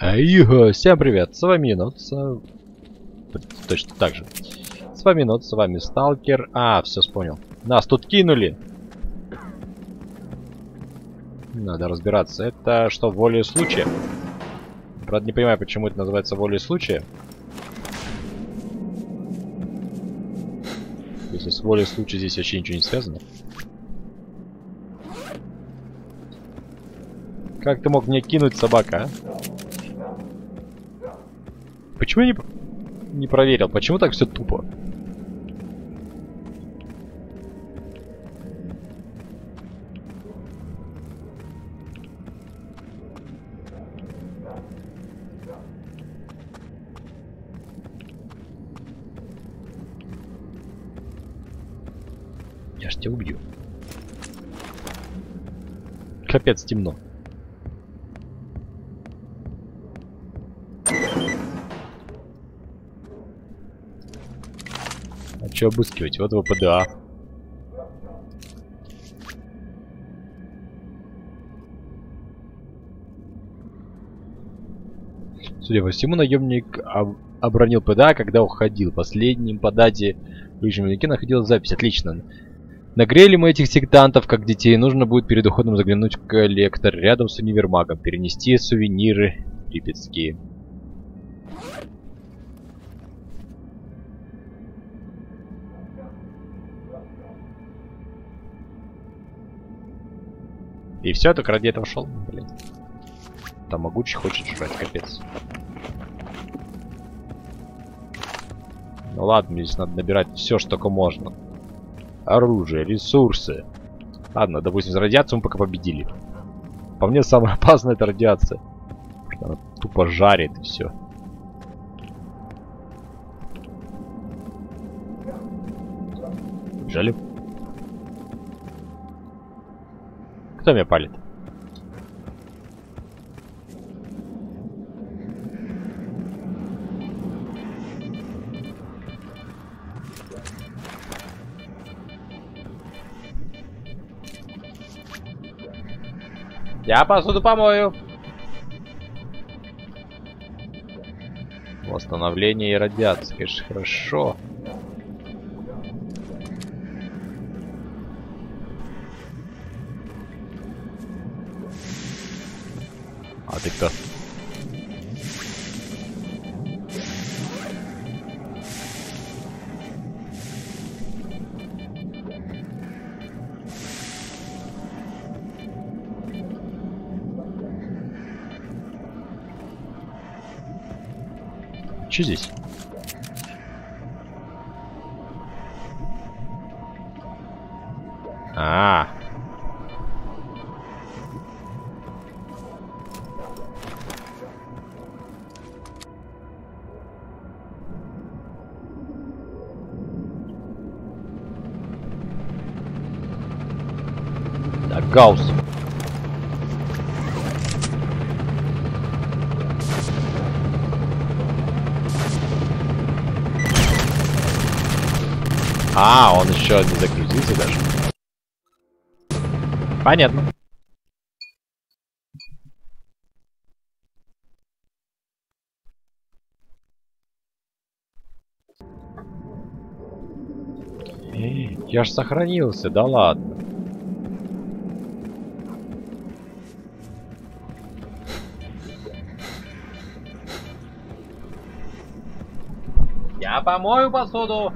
Всем привет, с вами Нотса. Точно так же. С вами Нотс, с вами Сталкер. Все вспомнил. Нас тут кинули. Надо разбираться. Это что, волей случая? Правда, не понимаю, почему это называется волей случая. Если с волей случая здесь вообще ничего не связано. Как ты мог мне кинуть, собака, а? Почему я не проверил? Почему так все тупо? Я ж тебя убью. Капец, темно. Че обыскивать? Вот ВПДА. Судя по всему, наемник обронил ПДА, когда уходил. Последним по дате в ближнем веке находилась запись. Отлично. Нагрели мы этих сектантов, как детей. Нужно будет перед уходом заглянуть в коллектор рядом с универмагом. Перенести сувениры липецкие. И все, только ради этого шел. Блин. Там могучий хочет жрать, капец. Ну ладно, мне здесь надо набирать все, что только можно. Оружие, ресурсы. Ладно, допустим, за радиацию мы пока победили. По мне, самое опасное — это радиация. Она тупо жарит и все. Бежали. Кто меня палит? Я посуду помою. Восстановление и радиация, конечно, хорошо. А ты кто? Че здесь? Гаусс. Он еще не загрузился даже. Понятно. Я ж сохранился, да ладно. Я помою посуду.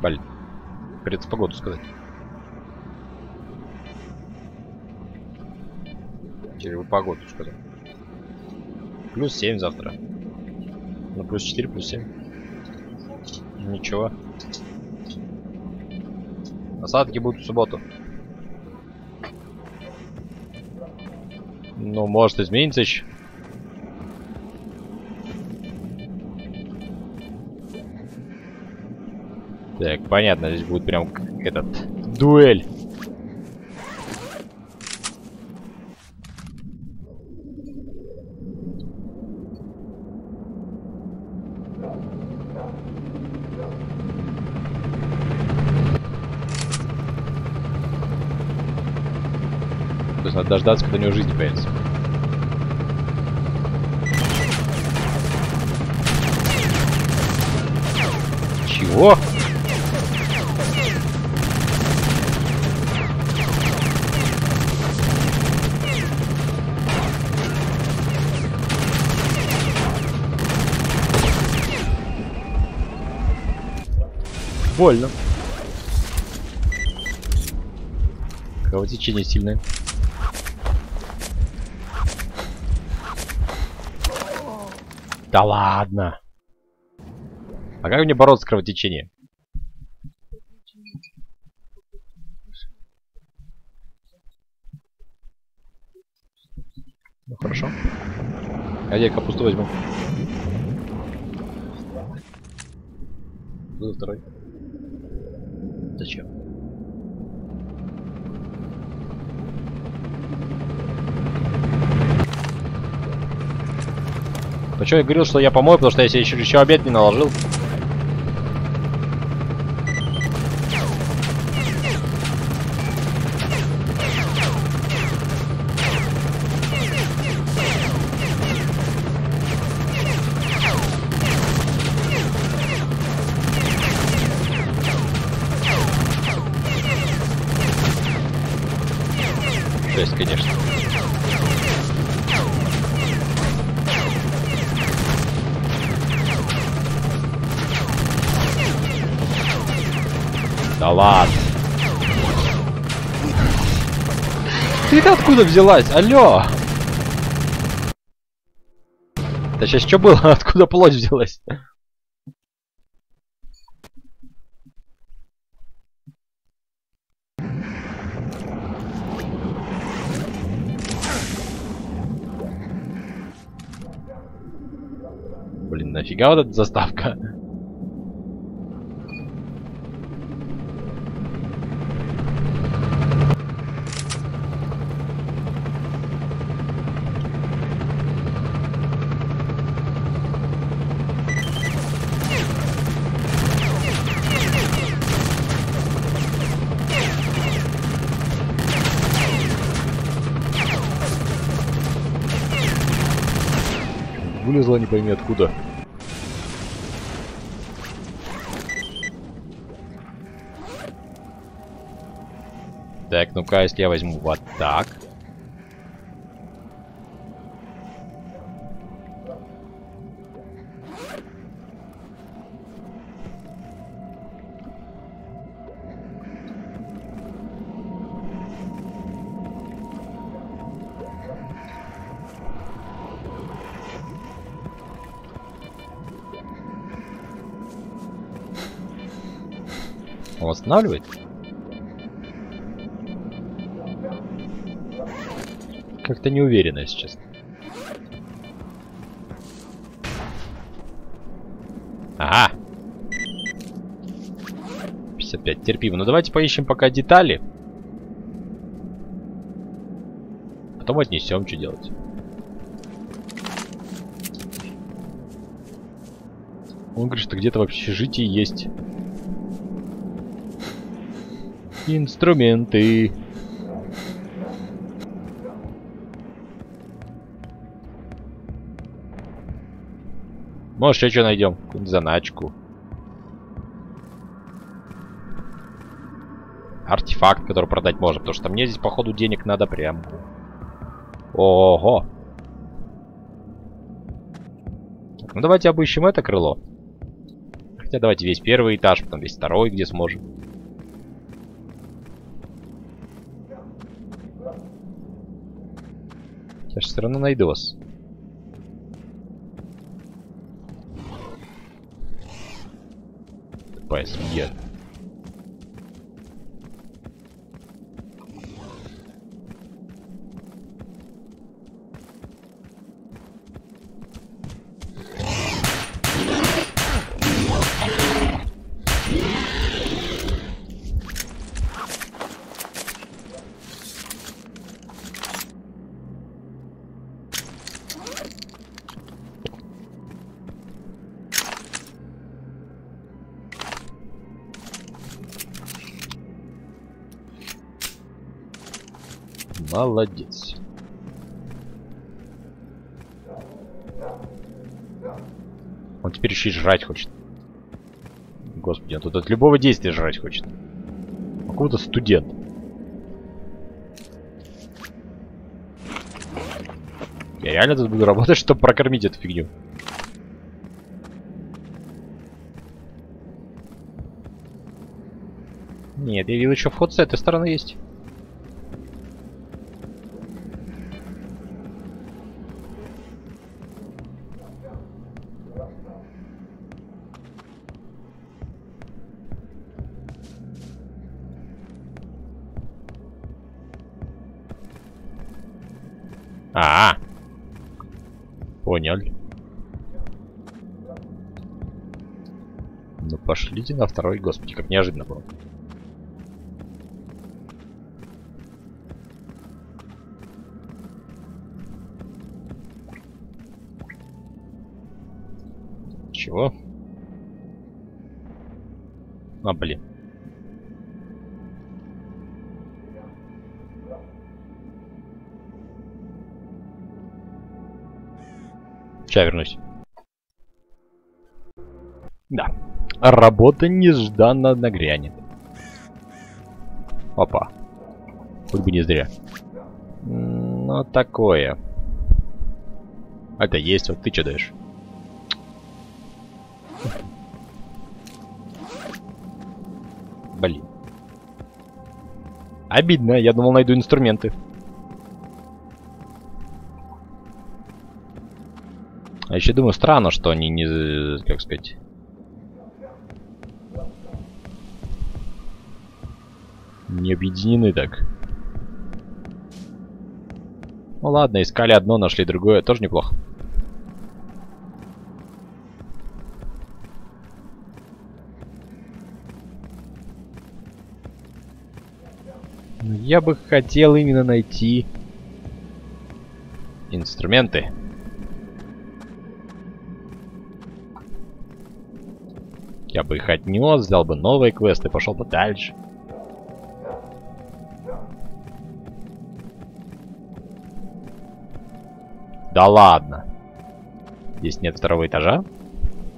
Блин, придется погоду сказать. Через погоду сказать. Плюс 7 завтра. Ну, плюс 4, плюс 7. Ничего. Осадки будут в субботу. Ну, может, изменится еще. Так, понятно, здесь будет прям этот дуэль. То есть Надо дождаться, когда у него жизнь появится. Чего? Больно. Кровотечение сильное. Да ладно. А как мне бороться с кровотечением? Ну хорошо. А я капусту возьму. Буду второй. Зачем? Почему я говорил, что я помою, потому что я себе еще обед не наложил. Конечно. Да ладно. Ты-то откуда взялась? Алло. Да сейчас что было? Откуда плоть взялась? Блин, нафига вот эта заставка? Вылезла не пойми откуда. Так, ну-ка, если я возьму вот так. Он восстанавливает? Как-то не уверенно, если честно. Ага. 55. Терпимо. Но давайте поищем пока детали. Потом отнесем, что делать. Он говорит, что где-то в общежитии есть инструменты. Может, еще что найдем? Какую-нибудь заначку. Артефакт, который продать можно. Потому что мне здесь, походу, денег надо прям. Ого! Так, ну давайте обыщем это крыло. Хотя давайте весь первый этаж, потом весь второй, где сможем. Я же все равно найду вас. Пойдем. Молодец. Он теперь еще и жрать хочет. Господи, он тут от любого действия жрать хочет. Какого-то студента. Я реально тут буду работать, чтобы прокормить эту фигню. Нет, я видел, еще вход с этой стороны есть. А-а-а. Понял. Ну пошлите на второй, господи, как неожиданно было. Чего? А, блин. Сейчас вернусь. Да. Работа нежданно нагрянет. Опа. Хоть бы не зря. Ну, такое. Это есть, вот ты что даешь? Блин. Обидно, я думал, найду инструменты. А еще думаю, странно, что они не... Как сказать... Не объединены так. Ну ладно, искали одно, нашли другое. Тоже неплохо. Я бы хотел именно найти инструменты. Я бы их отнес, взял бы новые квесты, пошел бы дальше. Да ладно. Здесь нет второго этажа. То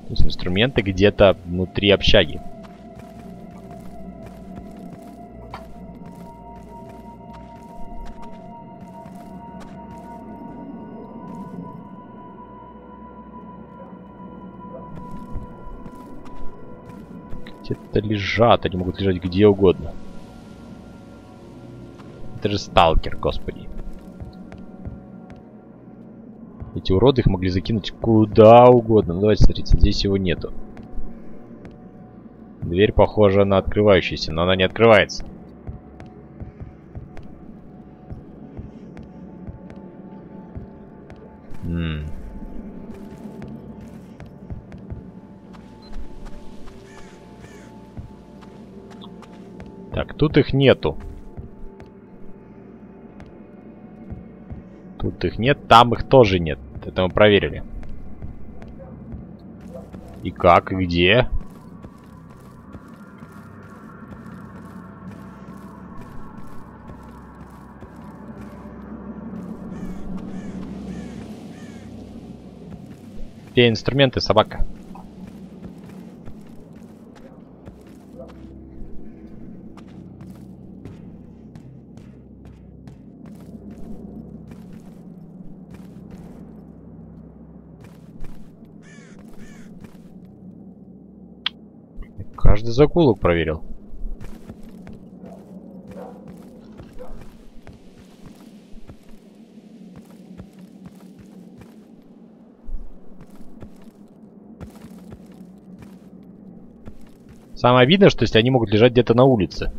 есть инструменты где-то внутри общаги. Где-то лежат, они могут лежать где угодно. Это же сталкер, господи. Эти уроды их могли закинуть куда угодно. Ну, давайте смотрите, здесь его нету. Дверь похожа на открывающуюся, но она не открывается. Так, тут их нету. Тут их нет, там их тоже нет. Это мы проверили. И как, и где? Все инструменты, собака. Каждый закулок проверил. Самое обидное, что если они могут лежать где-то на улице.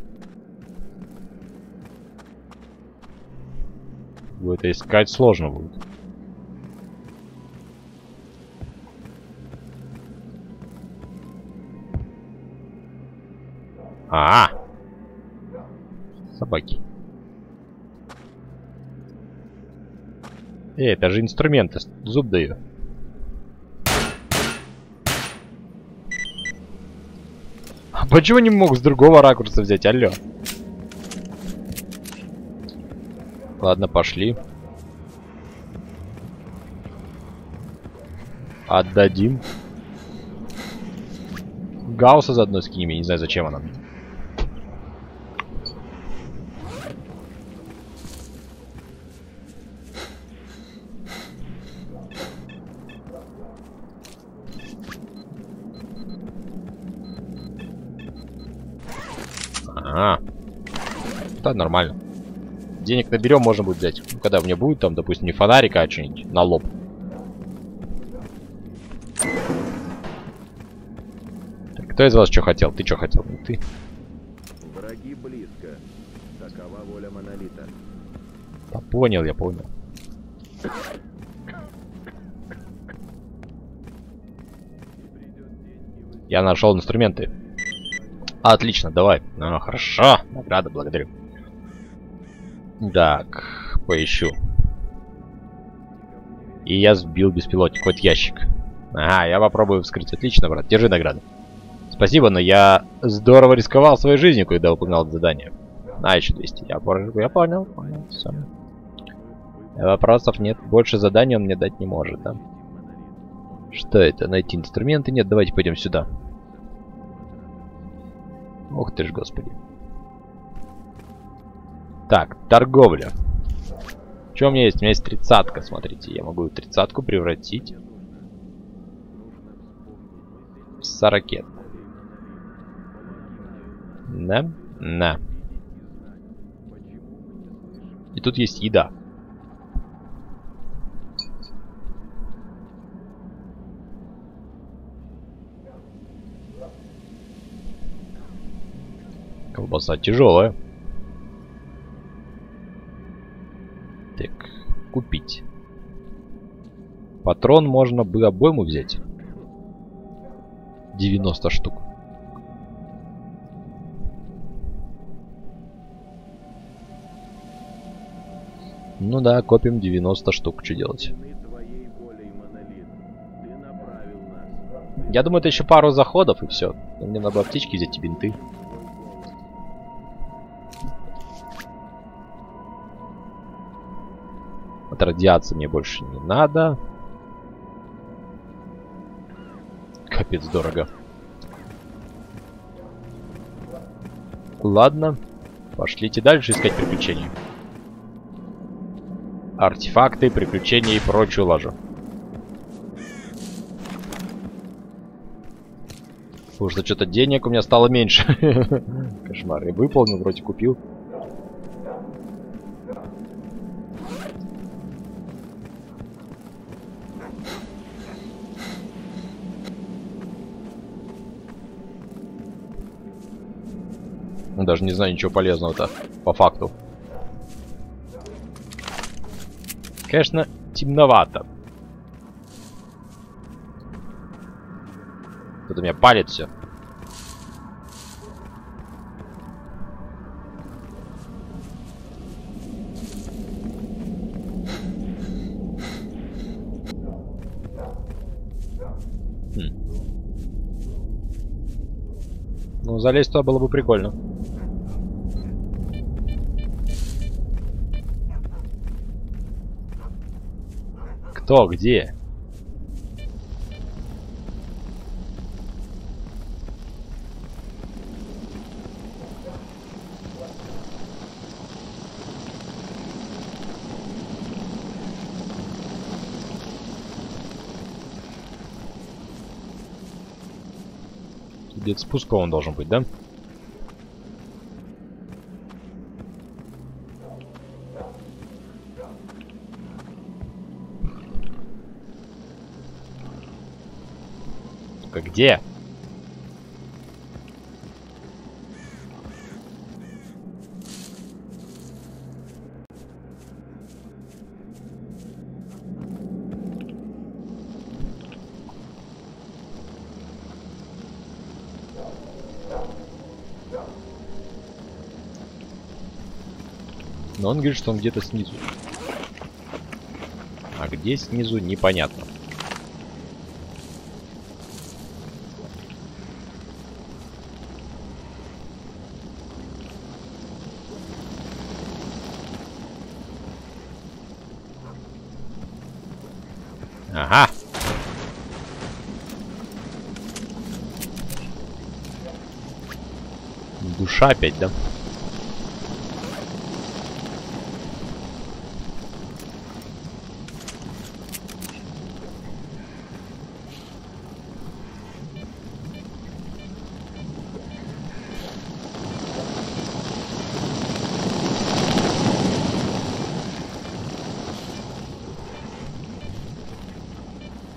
Вот это искать сложно будет. А-а-а! Собаки. Эй, это же инструменты. Зуб даю. А почему не мог с другого ракурса взять? Алло. Ладно, пошли. Отдадим. Гаусса заодно скинем, я не знаю, зачем она. А, да, нормально. Денег наберем, можно будет взять. Когда у меня будет там, допустим, не фонарик, а что-нибудь на лоб. Так, кто из вас что хотел? Ты что хотел? Ну, ты. Враги близко. Такова воля Монолита. Да, понял, я понял. Я нашел инструменты. Отлично, давай. Ну, хорошо. Награда, благодарю. Так, поищу. И я сбил беспилотник. Вот ящик. Ага, я попробую вскрыть. Отлично, брат. Держи награду. Спасибо, но я здорово рисковал своей жизнью, когда выполнял это задание. А, еще 200. Я понял, понял. Все. Вопросов нет. Больше заданий он мне дать не может, да? Что это? Найти инструменты? Нет, давайте пойдем сюда. Ух ты ж, господи. Так, торговля. Что у меня есть? У меня есть 30-ка, смотрите. Я могу 30-ку превратить в 40. Да? На. И тут есть еда. Колбаса тяжелая. Так, купить. Патрон можно бы обойму взять. 90 штук. Ну да, копим 90 штук. Что делать? Я думаю, это еще пару заходов и все. Мне надо было аптечки взять и бинты. От радиации мне больше не надо. Капец дорого. Ладно. Пошлите дальше искать приключения. Артефакты, приключения и прочую лажу. Потому что что-то денег у меня стало меньше. Кошмар. Я выполнил, вроде купил. Даже не знаю ничего полезного-то, по факту. Конечно, темновато. Кто-то меня палит все. Ну, залезть туда было бы прикольно. Кто? Где? Где-то спуск он должен быть, да? Где? Но он говорит, что он где-то снизу. А где снизу, непонятно. Ага. Душа опять, да?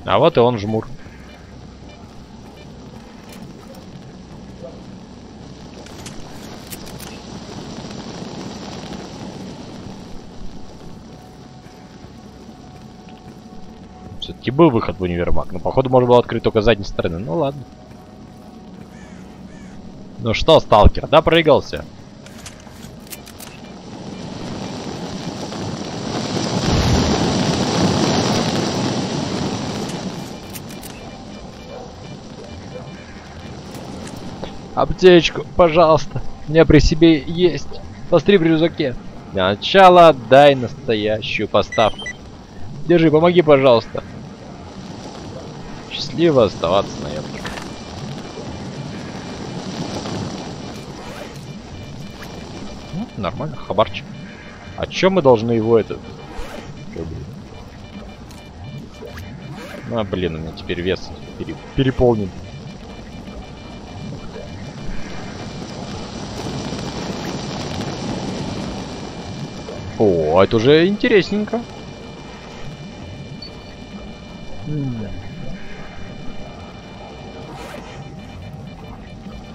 А вот и он, жмур. Все-таки был выход в универмаг, но походу можно было открыть только с задней стороны. Ну ладно. Ну что, сталкер, да, прыгался? Аптечку, пожалуйста. У меня при себе есть. Посмотри в рюкзаке. Для начала дай настоящую поставку. Держи, помоги, пожалуйста. Счастливо оставаться, наемник. Ну, нормально, хабарчик. А чё мы должны его это... А, блин, у меня теперь вес переполнен. О, это уже интересненько.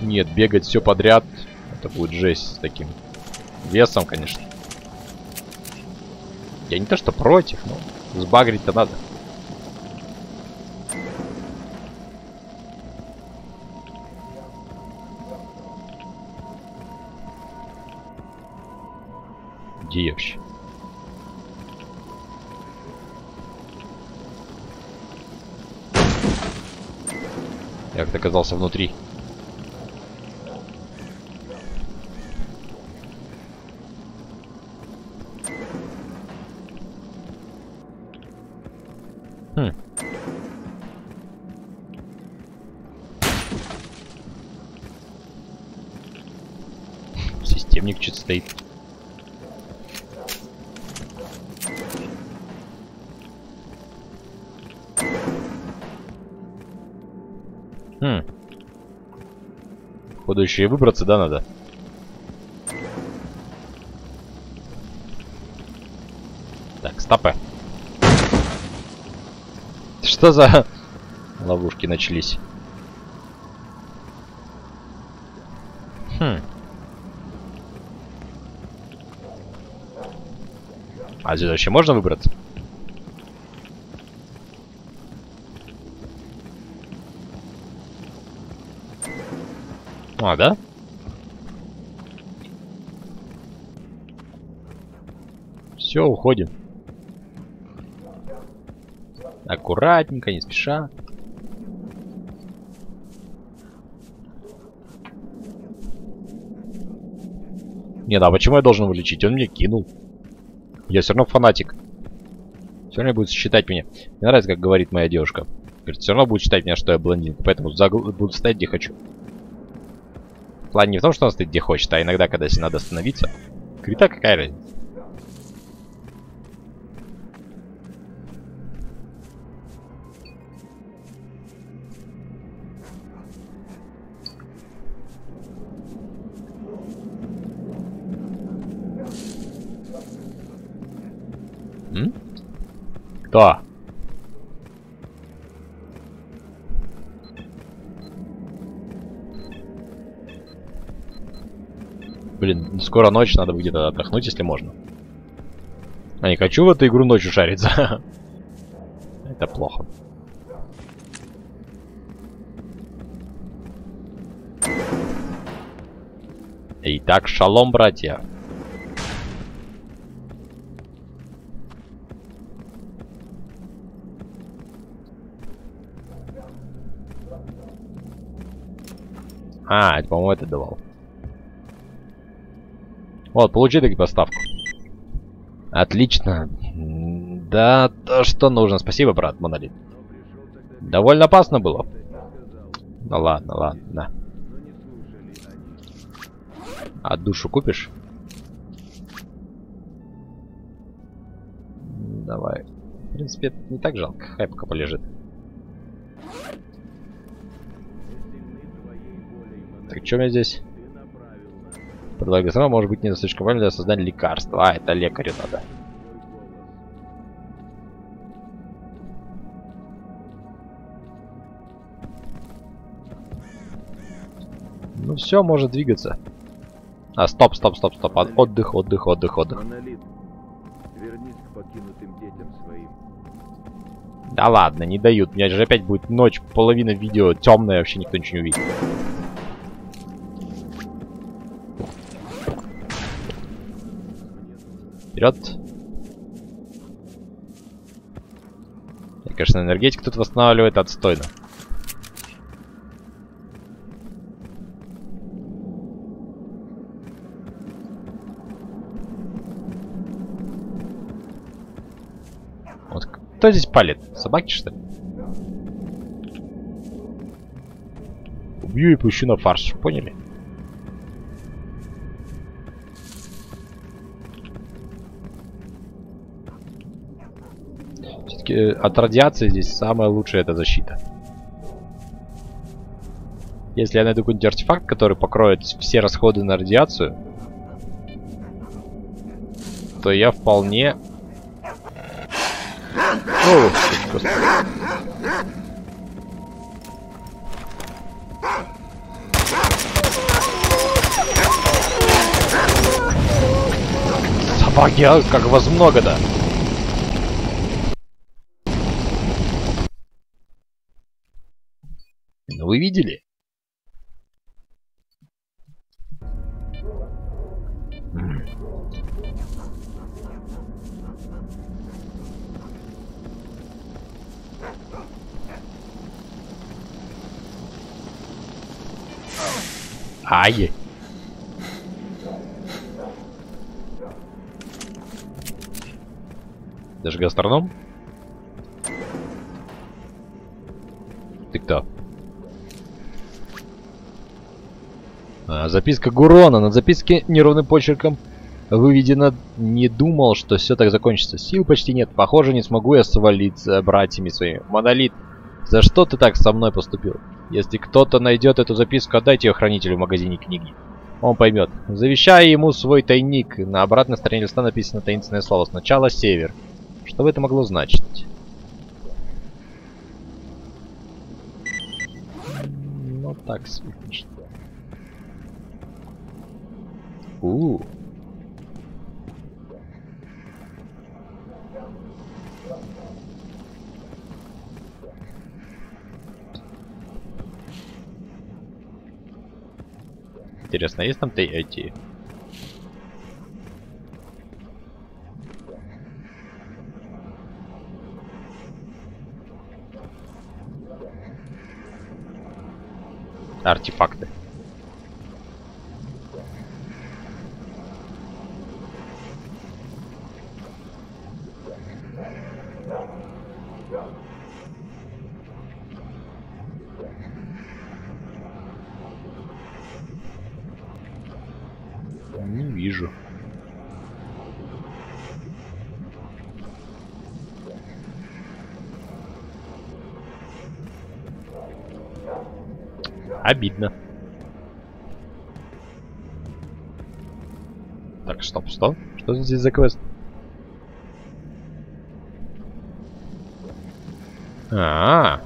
Нет, бегать все подряд. Это будет жесть с таким весом, конечно. Я не то что против, но сбагрить-то надо. Где я вообще? Я как-то оказался внутри. Системник чуть стоит. Походу еще и выбраться, да, надо? Так, стопы. Что за ловушки начались? А здесь вообще можно выбраться? А, да? Все, уходим. Аккуратненько, не спеша. Не, да, почему я должен его лечить? Он мне кинул. Я все равно фанатик. Все равно будет считать меня. Мне нравится, как говорит моя девушка. Говорит, все равно будет считать меня, что я блондинка. Поэтому буду стоять, где хочу. План не в том, что он стоит, где хочет, а иногда, когда если надо остановиться. Крита какая разница? Кто? Блин, скоро ночь, надо бы где-то отдохнуть, если можно. А не хочу в эту игру ночью шариться. Это плохо. Итак, шалом, братья. А, это, по-моему, это давал. Вот, получи таки поставку. Отлично. Да, то, что нужно. Спасибо, брат, Монолит. Довольно опасно было. Ну ладно, ладно. А душу купишь? Давай. В принципе, это не так жалко. Хай пока полежит. Так, что у меня здесь? Предлагаю сама, может быть, не слишком важно для создания лекарства. А, это лекарю надо. Ну все, может двигаться. А, стоп, стоп, стоп, стоп. Отдых, отдых, отдых, отдых. Вернись к покинутым детям своим. Да ладно, не дают. У меня же опять будет ночь, половина видео темная, вообще никто ничего не увидит. Вперед. Я, конечно, энергетик тут восстанавливает отстойно. Кто здесь палит? Собаки, что ли? Убью и пущу на фарш, поняли? Все-таки от радиации здесь самая лучшая эта защита. Если я найду какой-нибудь артефакт, который покроет все расходы на радиацию, то я вполне... О, просто... Собаки, а как вас много-то? Ну вы видели? Ай! Даже гастроном? Ты кто? А, записка Гурона. На записке неровным почерком выведено. Не думал, что все так закончится. Сил почти нет. Похоже, не смогу я свалиться братьями своими. Монолит, за что ты так со мной поступил? Если кто-то найдет эту записку, отдайте ее хранителю в магазине книги. Он поймет. Завещай ему свой тайник. На обратной стороне листа написано таинственное слово. Сначала север. Что бы это могло значить? Ну так, смешно. Интересно, есть там эти? Артефакты. Обидно. Так, стоп, стоп. Что здесь за квест? То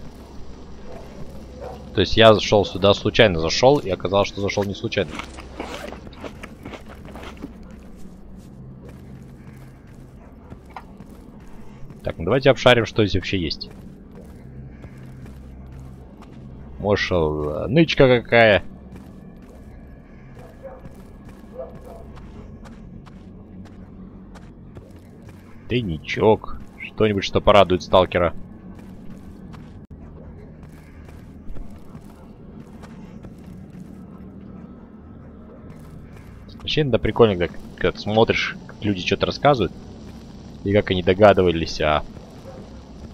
есть я зашел сюда, случайно зашел, и оказалось, что зашел не случайно. Так, ну давайте обшарим, что здесь вообще есть. Мошел, нычка какая. Тайничок. Что-нибудь, что порадует сталкера. Вообще, да, прикольно, когда ты смотришь, как люди что-то рассказывают. И как они догадывались о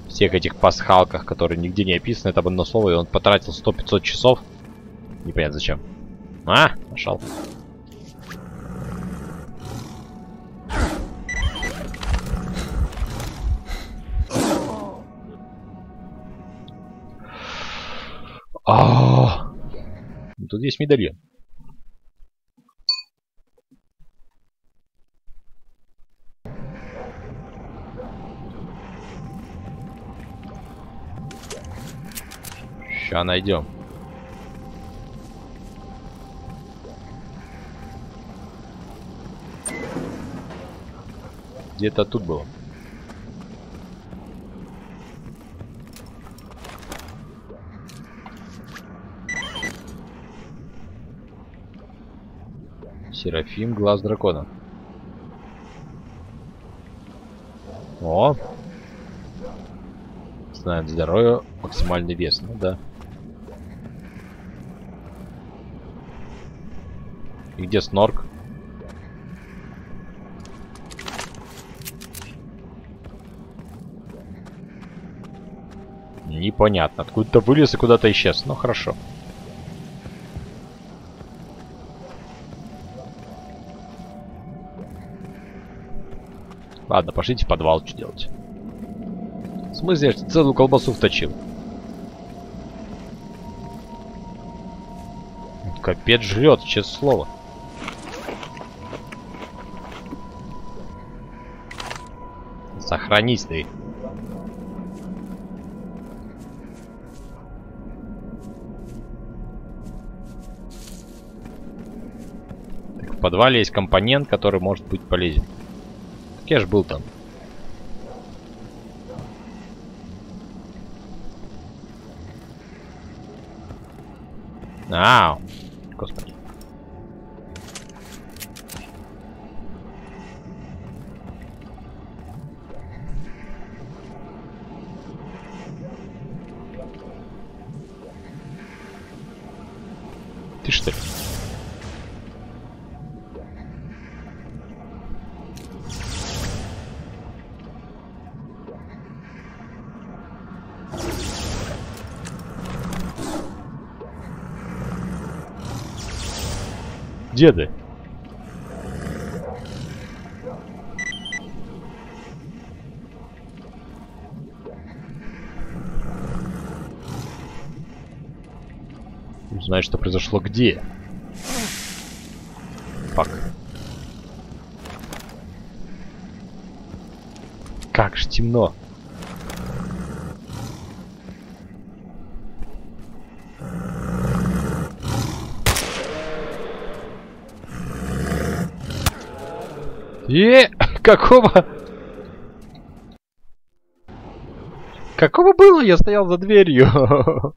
всех этих пасхалках, которые нигде не описаны, это одно слово, и он потратил 100-500 часов. Непонятно зачем. А, нашел. А-а-а. Тут есть медальон. Сейчас найдем. Где-то тут было. Серафим, глаз дракона. О! Знает здоровье, максимальный вес. Ну да. И где снорк? Непонятно. Откуда-то вылез и куда-то исчез. Ну хорошо. Ладно, пошлите в подвал, что делать. В смысле, я целую колбасу вточил. Капец жрет, честное слово. Сохранись ты. Так, в подвале есть компонент, который может быть полезен. Так я же был там. Ау, господи. Ты что ли? Деды. Узнать, что произошло где. Фак. Как же темно. Какого? Какого было? Я стоял за дверью.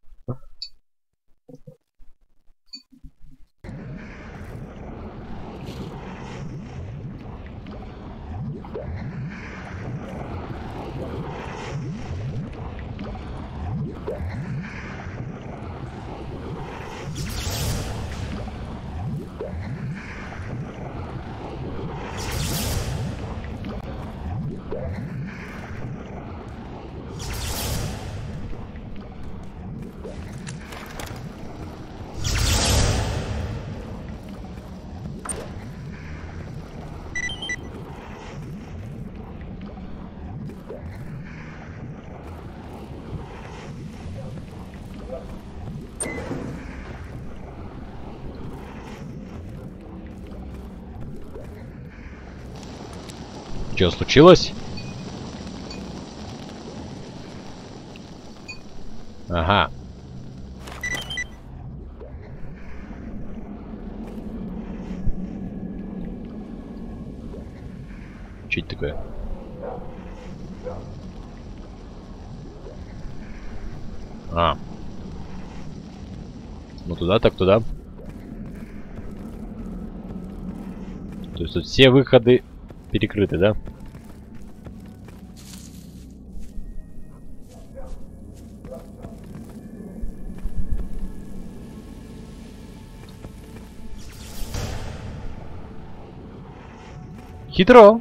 Что случилось? Ага. Что это такое? А. Ну туда, так туда. То есть тут все выходы перекрыты, да? Хитро.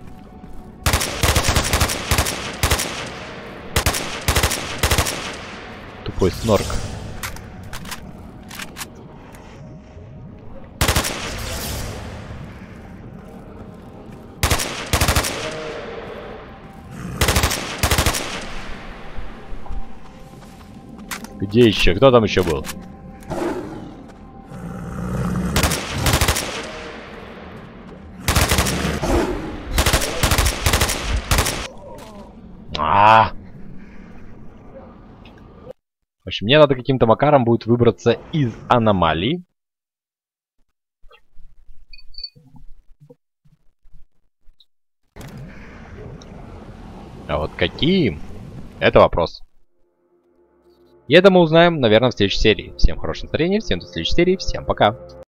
такой снорк. Где еще? Кто там еще был? В общем, мне надо каким-то макаром будет выбраться из аномалии. А вот какие? Это вопрос. И это мы узнаем, наверное, в следующей серии. Всем хорошего настроения, всем до следующей серии, всем пока.